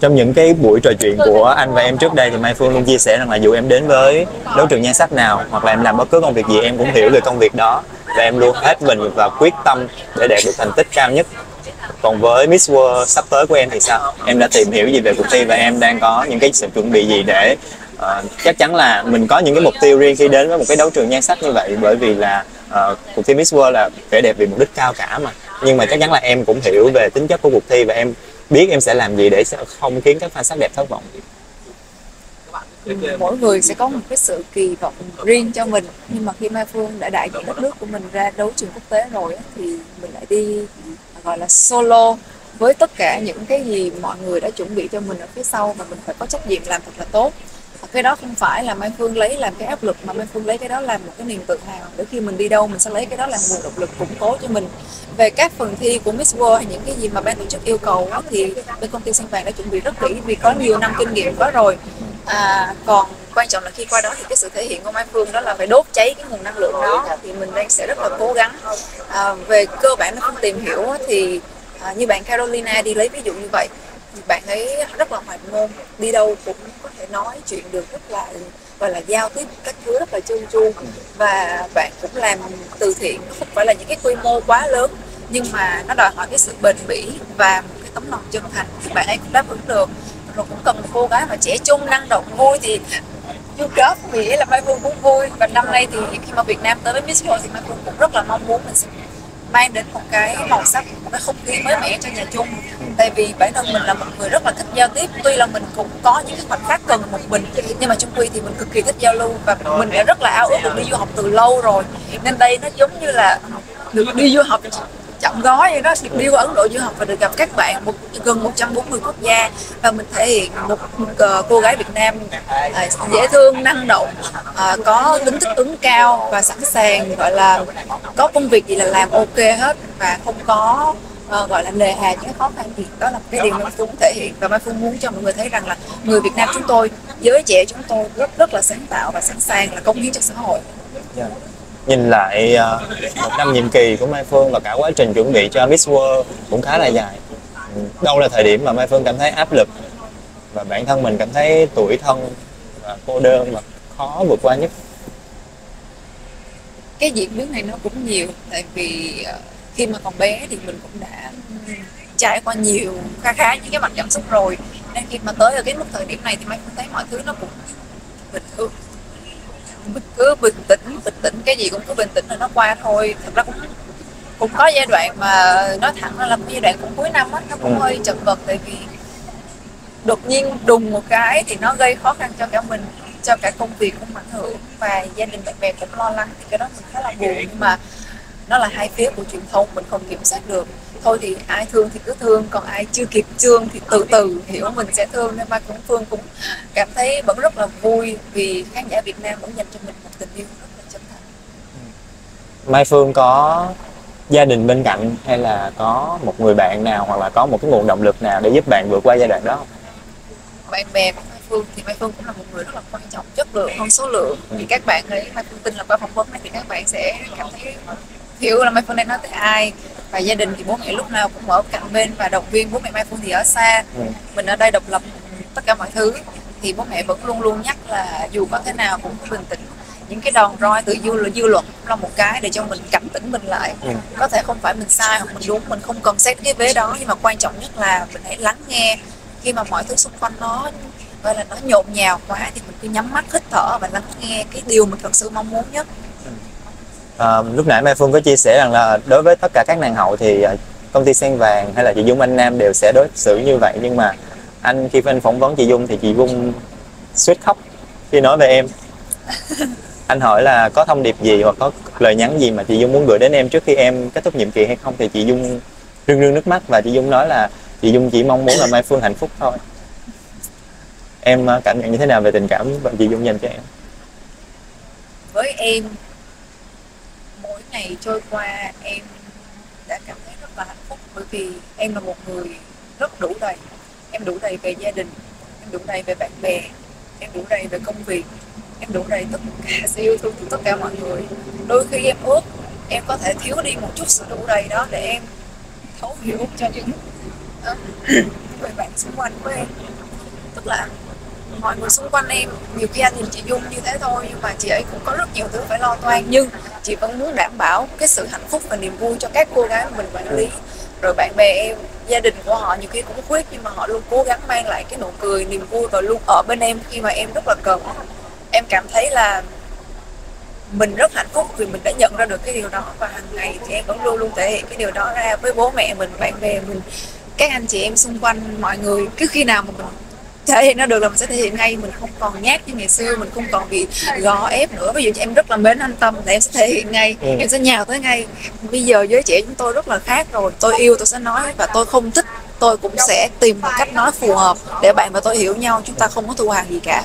Trong những cái buổi trò chuyện của anh và em trước đây thì Mai Phương luôn chia sẻ rằng là dù em đến với đấu trường nhan sắc nào hoặc là em làm bất cứ công việc gì, em cũng hiểu về công việc đó và em luôn hết mình và quyết tâm để đạt được thành tích cao nhất. Còn với Miss World sắp tới của em thì sao? Em đã tìm hiểu gì về cuộc thi và em đang có những cái sự chuẩn bị gì để chắc chắn là mình có những cái mục tiêu riêng khi đến với một cái đấu trường nhan sắc như vậy, bởi vì là cuộc thi Miss World là vẻ đẹp vì mục đích cao cả mà. Nhưng mà chắc chắn là em cũng hiểu về tính chất của cuộc thi và em biết em sẽ làm gì để không khiến các fan sắc đẹp thất vọng. Mỗi người sẽ có một cái sự kỳ vọng riêng cho mình, nhưng mà khi Mai Phương đã đại diện đất nước của mình ra đấu trường quốc tế rồi thì mình lại đi gọi là solo với tất cả những cái gì mọi người đã chuẩn bị cho mình ở phía sau, và mình phải có trách nhiệm làm thật là tốt. Và cái đó không phải là Mai Phương lấy làm cái áp lực, mà Mai Phương lấy cái đó làm một cái niềm tự hào, để khi mình đi đâu mình sẽ lấy cái đó làm nguồn động lực củng cố cho mình. Về các phần thi của Miss World hay những cái gì mà ban tổ chức yêu cầu đó, thì bên công ty Sen Vàng đã chuẩn bị rất kỹ vì có nhiều năm kinh nghiệm quá rồi. Còn quan trọng là khi qua đó thì cái sự thể hiện của Mai Phương đó là phải đốt cháy cái nguồn năng lượng đó, thì mình đang sẽ rất là cố gắng. Về cơ bản nó không tìm hiểu thì như bạn Carolina đi lấy ví dụ như vậy, thì bạn ấy rất là hoạt ngôn, đi đâu cũng có thể nói chuyện được, rất là gọi là giao tiếp các thứ rất là trơn tru, và bạn cũng làm từ thiện không phải là những cái quy mô quá lớn, nhưng mà nó đòi hỏi cái sự bền bỉ và một cái tấm lòng chân thành thì bạn ấy cũng đáp ứng được. Rồi cũng cần một cô gái mà trẻ trung, năng động, vui thì you love me là Mai Phương cũng vui. Và năm nay thì khi mà Việt Nam tới với Miss World thì Mai Phương cũng rất là mong muốn mình sẽ mang đến một cái màu sắc, một cái không khí mới mẻ cho nhà chung. Tại vì bản thân mình là một người rất là thích giao tiếp, tuy là mình cũng có những cái khoảnh khắc cần một mình, nhưng mà chung quy thì mình cực kỳ thích giao lưu, và mình đã rất là ao ước được đi du học từ lâu rồi, nên đây nó giống như là được đi du học chọn gói vậy đó, đi qua Ấn Độ du học và được gặp các bạn gần 140 quốc gia, và mình thể hiện một cô gái Việt Nam dễ thương, năng động, có tính thích ứng cao và sẵn sàng, gọi là có công việc gì là làm ok hết và không có gọi là nề hà những khó khăn gì. Đó là cái điều Mai Phương thể hiện, và Mai Phương muốn cho mọi người thấy rằng là người Việt Nam chúng tôi, giới trẻ chúng tôi rất là sáng tạo và sẵn sàng là cống hiến cho xã hội. Nhìn lại một năm nhiệm kỳ của Mai Phương và cả quá trình chuẩn bị cho Miss World cũng khá là dài. Đâu là thời điểm mà Mai Phương cảm thấy áp lực và bản thân mình cảm thấy tủi thân và cô đơn và khó vượt qua nhất? Cái diễn biến này nó cũng nhiều, tại vì khi mà còn bé thì mình cũng đã trải qua nhiều khá những cái mặt cảm xúc rồi, nên khi mà tới ở cái mức thời điểm này thì Mai Phương thấy mọi thứ nó cũng bình thường, mình cứ bình tĩnh, cái gì cũng cứ bình tĩnh rồi nó qua thôi. Thật ra cũng có giai đoạn mà nói thẳng ra là giai đoạn cũng cuối năm á, nó cũng hơi chật vật, tại vì đột nhiên đùng một cái thì nó gây khó khăn cho cả mình, cho cả công việc cũng ảnh hưởng và gia đình bạn bè cũng lo lắng, thì cái đó mình khá là buồn. Nhưng mà nó là hai phía của truyền thông, mình không kiểm soát được. Thôi thì ai thương thì cứ thương, còn ai chưa kịp thương thì từ từ hiểu mình sẽ thương. Nên Mai Phương cũng cảm thấy vẫn rất là vui vì khán giả Việt Nam vẫn dành cho mình một tình yêu rất là chân thành. Mai Phương có gia đình bên cạnh hay là có một người bạn nào hoặc là có một cái nguồn động lực nào để giúp bạn vượt qua giai đoạn đó không? Bạn bè của Mai Phương thì Mai Phương cũng là một người rất là quan trọng, chất lượng hơn số lượng. Thì các bạn ấy, Mai Phương tin là qua phỏng vấn này thì các bạn sẽ cảm thấy hiểu là Mai Phương đang nói tới ai. Và gia đình thì bố mẹ lúc nào cũng ở cạnh bên và động viên. Bố mẹ Mai Phương thì ở xa, mình ở đây độc lập tất cả mọi thứ, thì bố mẹ vẫn luôn luôn nhắc là dù có thế nào cũng bình tĩnh. Những cái đòn roi từ dư luận là một cái để cho mình cảnh tỉnh mình lại. Có thể không phải mình sai hoặc mình đúng, mình không cần xét cái vế đó, nhưng mà quan trọng nhất là mình hãy lắng nghe. Khi mà mọi thứ xung quanh nó gọi là nó nhộn nhào quá thì mình cứ nhắm mắt, hít thở và lắng nghe cái điều mình thật sự mong muốn nhất. Lúc nãy Mai Phương có chia sẻ rằng là đối với tất cả các nàng hậu thì công ty Sen Vàng hay là chị Dung Anh Nam đều sẽ đối xử như vậy, nhưng mà khi anh phỏng vấn chị Dung thì chị Dung suýt khóc khi nói về em. Anh hỏi là có thông điệp gì hoặc có lời nhắn gì mà chị Dung muốn gửi đến em trước khi em kết thúc nhiệm kỳ hay không, thì chị Dung rưng rưng nước mắt và chị Dung nói là chị Dung chỉ mong muốn là Mai Phương hạnh phúc thôi. Em cảm nhận như thế nào về tình cảm của chị Dung dành cho em? Với em, ngày trôi qua em đã cảm thấy rất là hạnh phúc, bởi vì em là một người rất đủ đầy. Em đủ đầy về gia đình, em đủ đầy về bạn bè, em đủ đầy về công việc, em đủ đầy tất cả sự yêu thương của tất cả mọi người. Đôi khi em ước em có thể thiếu đi một chút sự đủ đầy đó để em thấu hiểu cho những người bạn xung quanh của em. Tức là mọi người xung quanh em, nhiều khi anh nhìn chị Dung như thế thôi nhưng mà chị ấy cũng có rất nhiều thứ phải lo toan, nhưng chị vẫn muốn đảm bảo cái sự hạnh phúc và niềm vui cho các cô gái mình quản lý. Rồi bạn bè em, gia đình của họ nhiều khi cũng khuyết nhưng mà họ luôn cố gắng mang lại cái nụ cười, niềm vui và luôn ở bên em khi mà em rất là cần. Em cảm thấy là mình rất hạnh phúc vì mình đã nhận ra được cái điều đó, và hàng ngày thì em vẫn luôn thể hiện cái điều đó ra với bố mẹ mình, bạn bè mình, các anh chị em xung quanh, mọi người. Cứ khi nào mà mình thể hiện nó được là mình sẽ thể hiện ngay, mình không còn nhát như ngày xưa, mình không còn bị gò ép nữa. Ví dụ như em rất là mến anh Tâm thì em sẽ thể hiện ngay, em sẽ nhào tới ngay. Bây giờ giới trẻ chúng tôi rất là khác rồi, tôi yêu tôi sẽ nói, và tôi không thích tôi cũng sẽ tìm một cách nói phù hợp để bạn và tôi hiểu nhau, chúng ta không có thù hằn gì cả.